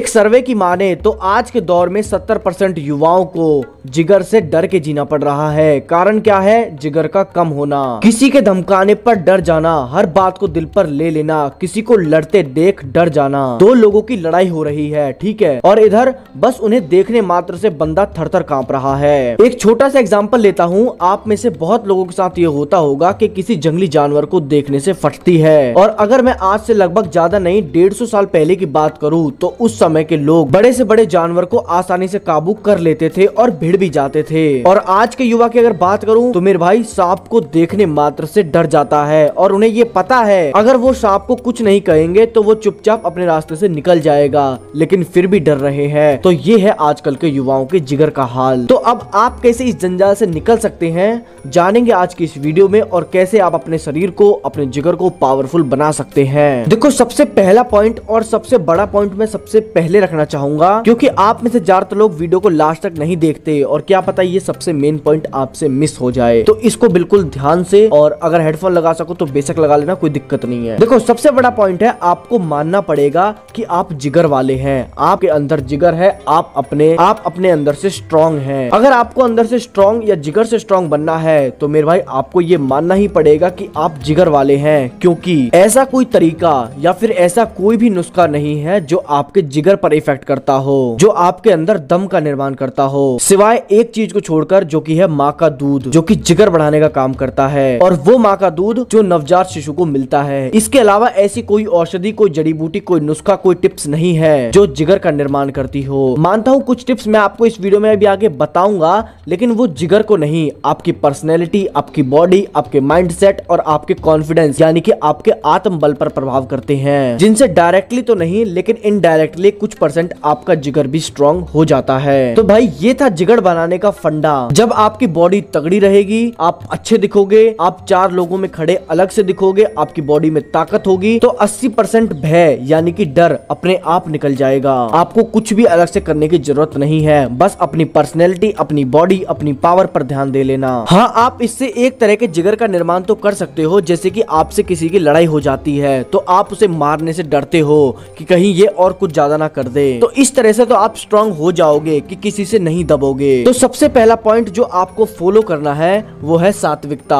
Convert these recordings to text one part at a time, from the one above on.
एक सर्वे की माने तो आज के दौर में 70% युवाओं को जिगर से डर के जीना पड़ रहा है। कारण क्या है? जिगर का कम होना, किसी के धमकाने पर डर जाना, हर बात को दिल पर ले लेना, किसी को लड़ते देख डर जाना। दो लोगों की लड़ाई हो रही है, ठीक है, और इधर बस उन्हें देखने मात्र से बंदा थरथर कांप रहा है। एक छोटा सा एग्जाम्पल लेता हूँ। आप में से बहुत लोगों के साथ ये होता होगा कि किसी जंगली जानवर को देखने से फटती है। और अगर मैं आज से लगभग ज्यादा नहीं 150 साल पहले की बात करूँ तो उस समय के लोग बड़े से बड़े जानवर को आसानी से काबू कर लेते थे और भिड़ भी जाते थे। और आज के युवा की अगर बात करूं तो मेरे भाई सांप को देखने मात्र से डर जाता है और उन्हें ये पता है अगर वो सांप को कुछ नहीं कहेंगे तो वो चुपचाप अपने रास्ते से निकल जाएगा, लेकिन फिर भी डर रहे हैं। तो ये है आजकल के युवाओं के जिगर का हाल। तो अब आप कैसे इस जंजाल से निकल सकते हैं जानेंगे आज की इस वीडियो में, और कैसे आप अपने शरीर को, अपने जिगर को पावरफुल बना सकते हैं। देखो, सबसे पहला पॉइंट और सबसे बड़ा पॉइंट मैं सबसे पहले रखना चाहूंगा, क्योंकि आप में से ज्यादातर लोग वीडियो को लास्ट तक नहीं देखते और क्या पता ये सबसे मेन पॉइंट आपसे मिस हो जाए। तो इसको बिल्कुल ध्यान से, और अगर हेडफोन लगा सको तो बेशक लगा लेना, कोई दिक्कत नहीं है। देखो, सबसे बड़ा पॉइंट है, आपको मानना पड़ेगा कि आप जिगर वाले हैं, आपके अंदर जिगर है, आप अपने अंदर से स्ट्रांग है। अगर आपको अंदर से स्ट्रांग या जिगर से स्ट्रांग बनना है तो मेरे भाई आपको ये मानना ही पड़ेगा कि आप जिगर वाले हैं, क्योंकि ऐसा कोई तरीका या फिर ऐसा कोई भी नुस्खा नहीं है जो आपके जिगर पर इफेक्ट करता हो, जो आपके अंदर दम का निर्माण करता हो, सिवाय एक चीज को छोड़कर, जो कि है माँ का दूध, जो कि जिगर बढ़ाने का काम करता है, और वो माँ का दूध जो नवजात शिशु को मिलता है। इसके अलावा ऐसी कोई औषधि, कोई जड़ी बूटी, कोई नुस्खा, कोई टिप्स नहीं है जो जिगर का निर्माण करती हो। मानता हूँ कुछ टिप्स मैं आपको इस वीडियो में अभी आगे बताऊंगा, लेकिन वो जिगर को नहीं, आपकी पर्सनैलिटी, आपकी बॉडी, आपके माइंड सेट और आपके कॉन्फिडेंस यानी कि आपके आत्मबल पर प्रभाव करते हैं, जिनसे डायरेक्टली तो नहीं लेकिन इनडायरेक्टली कुछ परसेंट आपका जिगर भी स्ट्रांग हो जाता है। तो भाई ये था जिगर बनाने का फंडा। जब आपकी बॉडी तगड़ी रहेगी, आप अच्छे दिखोगे, आप चार लोगों में खड़े अलग से दिखोगे, आपकी बॉडी में ताकत होगी, तो 80% भय यानी कि डर अपने आप निकल जाएगा। आपको कुछ भी अलग से करने की जरूरत नहीं है, बस अपनी पर्सनैलिटी, अपनी बॉडी, अपनी पावर पर ध्यान दे लेना। हाँ, आप इससे एक तरह के जिगर का निर्माण तो कर सकते हो, जैसे कि आपसे किसी की लड़ाई हो जाती है तो आप उसे मारने से डरते हो कि कहीं ये और कुछ ना कर दे, तो इस तरह से तो आप स्ट्रांग हो जाओगे कि किसी से नहीं दबोगे। तो सबसे पहला पॉइंट जो आपको फॉलो करना है वो है सात्विकता।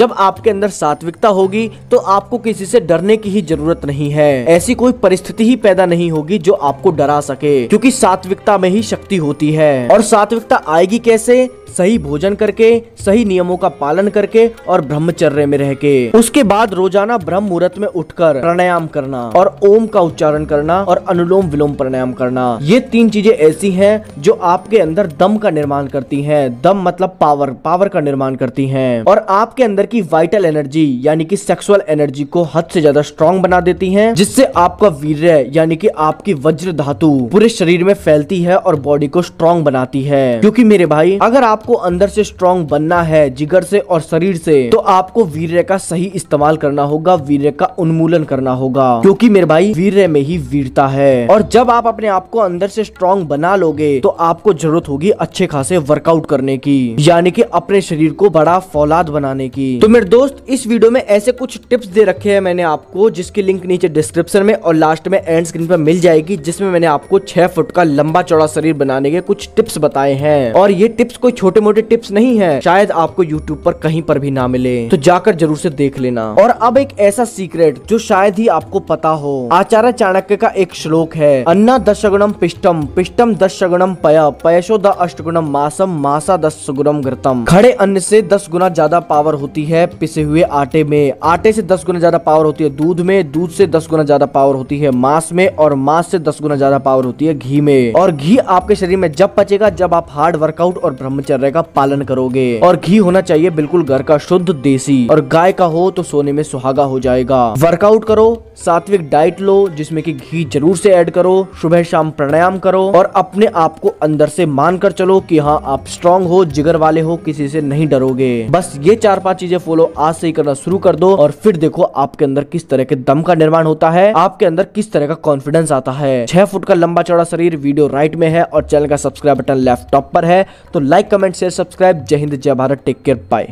जब आपके अंदर सात्विकता होगी तो आपको किसी से डरने की ही जरूरत नहीं है, ऐसी कोई परिस्थिति ही पैदा नहीं होगी जो आपको डरा सके, क्योंकि सात्विकता में ही शक्ति होती है। और सात्विकता आएगी कैसे? सही भोजन करके, सही नियमों का पालन करके और ब्रह्मचर्य में रह के। उसके बाद रोजाना ब्रह्म मुहूर्त में उठकर प्राणायाम करना और ओम का उच्चारण करना और अनुलोम विलोम प्राणायाम करना, ये तीन चीजें ऐसी हैं जो आपके अंदर दम का निर्माण करती हैं। दम मतलब पावर का निर्माण करती हैं, और आपके अंदर की वाइटल एनर्जी यानी कि सेक्सुअल एनर्जी को हद से ज्यादा स्ट्रॉन्ग बना देती हैं, जिससे आपका वीर्य यानी कि आपकी वज्र धातु पूरे शरीर में फैलती है और बॉडी को स्ट्रॉन्ग बनाती है। क्योंकि मेरे भाई अगर आपको अंदर से स्ट्रॉन्ग बनना है, जिगर से और शरीर से, तो आपको वीर्य का सही इस्तेमाल करना होगा, वीर्य का उन्मूलन करना होगा, क्योंकि मेरे भाई वीर्य में ही वीरता है। और जब आप अपने आप को अंदर से स्ट्रॉन्ग बना लोगे तो आपको जरूरत होगी अच्छे खासे वर्कआउट करने की, यानी कि अपने शरीर को बड़ा फौलाद बनाने की। तो मेरे दोस्त, इस वीडियो में ऐसे कुछ टिप्स दे रखे हैं मैंने आपको, जिसकी लिंक नीचे डिस्क्रिप्शन में और लास्ट में एंड स्क्रीन पर मिल जाएगी, जिसमें मैंने आपको 6 फुट का लंबा चौड़ा शरीर बनाने के कुछ टिप्स बताए हैं। और ये टिप्स कोई छोटे मोटे टिप्स नहीं है, शायद आपको यूट्यूब पर कहीं पर भी ना मिले, तो जाकर जरूर से देख लेना। और अब एक ऐसा सीक्रेट जो शायद ही आपको पता हो, आचार्य चाणक्य का एक श्लोक है, अन्ना दशगुणम पिष्टम, पिष्टम दशगुणम पय, पयशो द अष्टगुणम मासम, मासा दशगुणम घृतम। खड़े अन्न से 10 गुना ज्यादा पावर होती है पिसे हुए आटे में, आटे से 10 गुना ज्यादा पावर होती है दूध में, दूध से 10 गुना ज्यादा पावर होती है मांस में, और मांस से 10 गुना ज्यादा पावर होती है घी में। और घी आपके शरीर में जब पचेगा जब आप हार्ड वर्कआउट और ब्रह्मचर्य का पालन करोगे। और घी होना चाहिए बिल्कुल घर का, शुद्ध, देसी, और गाय का हो तो सोने में सुहागा हो जाएगा। वर्कआउट करो, सात्विक डाइट लो जिसमें कि घी जरूर से ऐड करो, सुबह शाम प्राणायाम करो, और अपने आप को अंदर से मान कर चलो कि हाँ आप स्ट्रांग हो, जिगर वाले हो, किसी से नहीं डरोगे। बस ये 4-5 चीजें फॉलो आज से ही करना शुरू कर दो, और फिर देखो आपके अंदर किस तरह के दम का निर्माण होता है, आपके अंदर किस तरह का कॉन्फिडेंस आता है। 6 फुट का लंबा चौड़ा शरीर वीडियो राइट में है और चैनल का सब्सक्राइब बटन लेफ्ट टॉप पर है। तो लाइक, कमेंट, शेयर, सब्सक्राइब। जय हिंद, जय भारत, टेक केयर, बाय।